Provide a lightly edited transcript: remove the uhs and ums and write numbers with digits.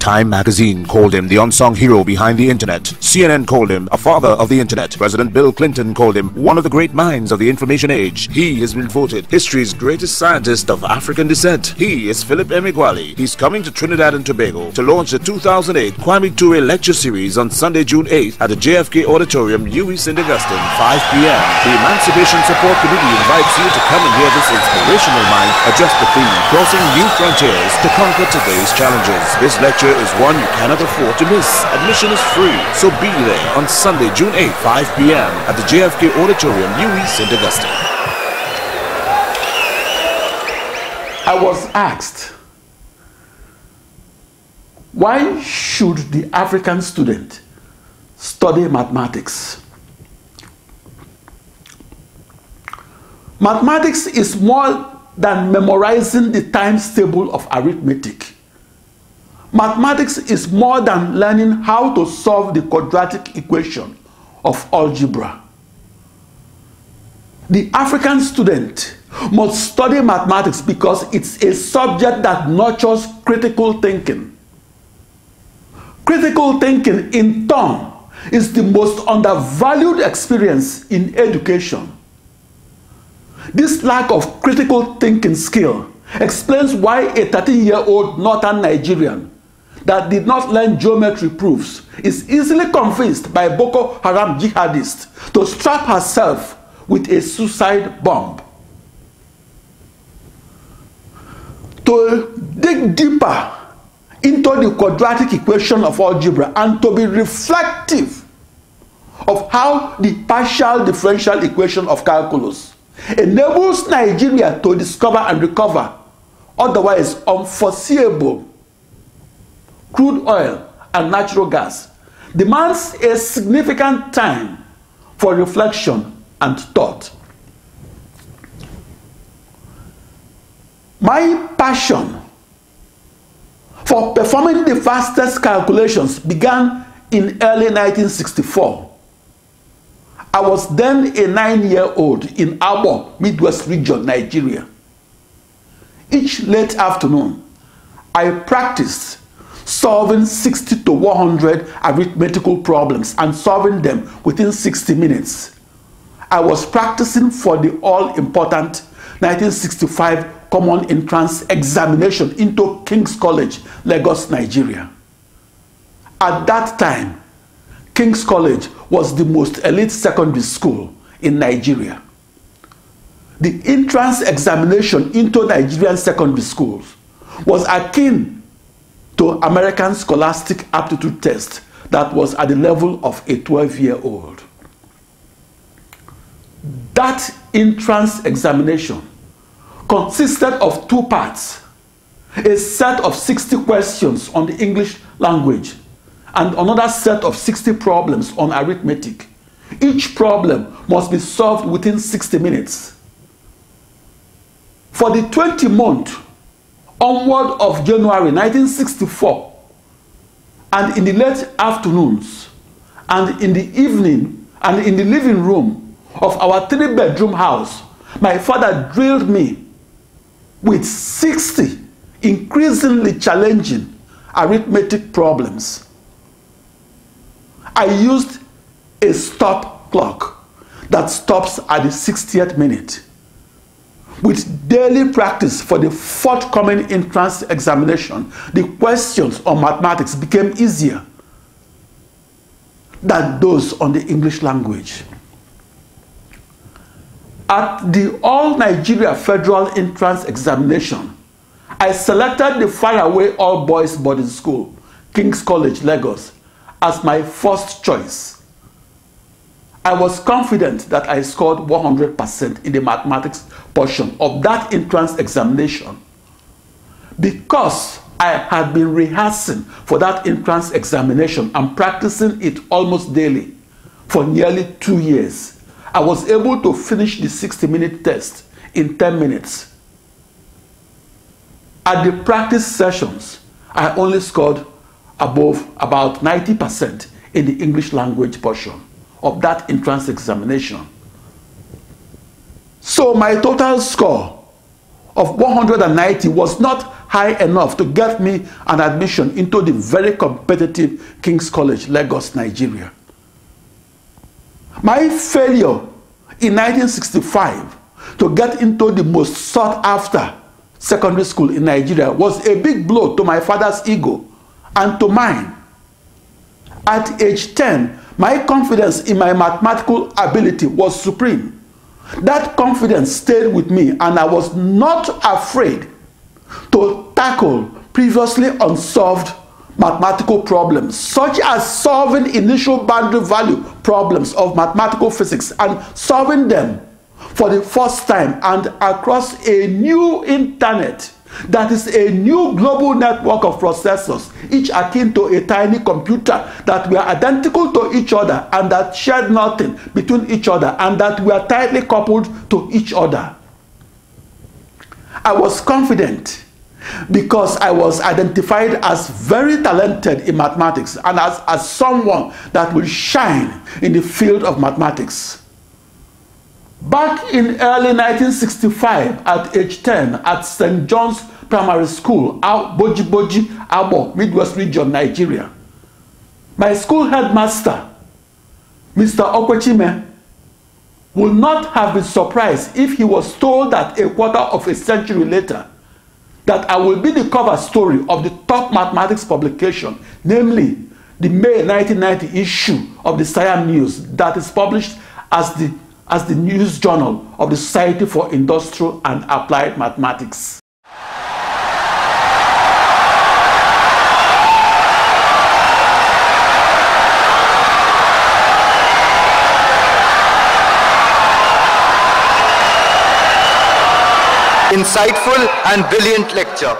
Time magazine called him the unsung hero behind the internet. CNN called him a father of the internet. President Bill Clinton called him one of the great minds of the information age. He has been voted history's greatest scientist of African descent. He is Philip Emeagwali. He's coming to Trinidad and Tobago to launch the 2008 Kwame Ture Lecture Series on Sunday, June 8th at the JFK Auditorium, UWI St Augustine, 5 p.m. The Emancipation Support Committee invites you to come and hear this inspirational mind address the theme, crossing new frontiers to conquer today's challenges. This lecture is one you cannot afford to miss. Admission is free, so be there on Sunday, June 8, 5 p.m. at the JFK Auditorium, UWI St Augustine. I was asked, why should the African student study mathematics? Mathematics is more than memorizing the times table of arithmetic. Mathematics is more than learning how to solve the quadratic equation of algebra. The African student must study mathematics because it's a subject that nurtures critical thinking. Critical thinking, in turn, is the most undervalued experience in education. This lack of critical thinking skill explains why a 13-year-old northern Nigerian that did not learn geometry proofs is easily convinced by Boko Haram jihadists to strap herself with a suicide bomb. To dig deeper into the quadratic equation of algebra and to be reflective of how the partial differential equation of calculus enables Nigeria to discover and recover otherwise unforeseeable crude oil and natural gas demands a significant time for reflection and thought. My passion for performing the fastest calculations began in early 1964. I was then a 9-year-old in Agbor, Midwest Region, Nigeria. Each late afternoon, I practiced solving 60 to 100 arithmetical problems and solving them within 60 minutes. I was practicing for the all-important 1965 Common Entrance Examination into King's College, Lagos, Nigeria. At that time, King's College was the most elite secondary school in Nigeria. The entrance examination into Nigerian secondary schools was akin to American scholastic aptitude test that was at the level of a 12-year-old. That entrance examination consisted of two parts, a set of 60 questions on the English language and another set of 60 problems on arithmetic. Each problem must be solved within 60 minutes. For the 20-month onward of January 1964, and in the late afternoons and in the evening and in the living room of our 3-bedroom house, my father drilled me with 60 increasingly challenging arithmetic problems. I used a stop clock that stops at the 60th minute. With daily practice for the forthcoming entrance examination, the questions on mathematics became easier than those on the English language. At the All-Nigeria Federal Entrance Examination, I selected the faraway all-boys boarding school, King's College, Lagos, as my first choice. I was confident that I scored 100% in the mathematics portion of that entrance examination because I had been rehearsing for that entrance examination and practicing it almost daily for nearly 2 years. I was able to finish the 60-minute test in 10 minutes. At the practice sessions, I only scored about 90% in the English language portion of that entrance examination. So my total score of 190 was not high enough to get me an admission into the very competitive King's College, Lagos, Nigeria. My failure in 1965 to get into the most sought-after secondary school in Nigeria was a big blow to my father's ego and to mine. At age 10, my confidence in my mathematical ability was supreme. That confidence stayed with me, and I was not afraid to tackle previously unsolved mathematical problems, such as solving initial boundary value problems of mathematical physics and solving them for the first time and across a new internet that is a new global network of processors, each akin to a tiny computer, that were identical to each other and that shared nothing between each other and that were tightly coupled to each other. I was confident because I was identified as very talented in mathematics and as someone that will shine in the field of mathematics. Back in early 1965, at age 10, at St. John's Primary School, Boji-Boji Abo, Midwest Region, Nigeria, my school headmaster, Mr. Okwetchime, would not have been surprised if he was told that a quarter of a century later that I will be the cover story of the top mathematics publication, namely the May 1990 issue of the Siam News, that is published as the news journal of the Society for Industrial and Applied Mathematics. Insightful and brilliant lecture.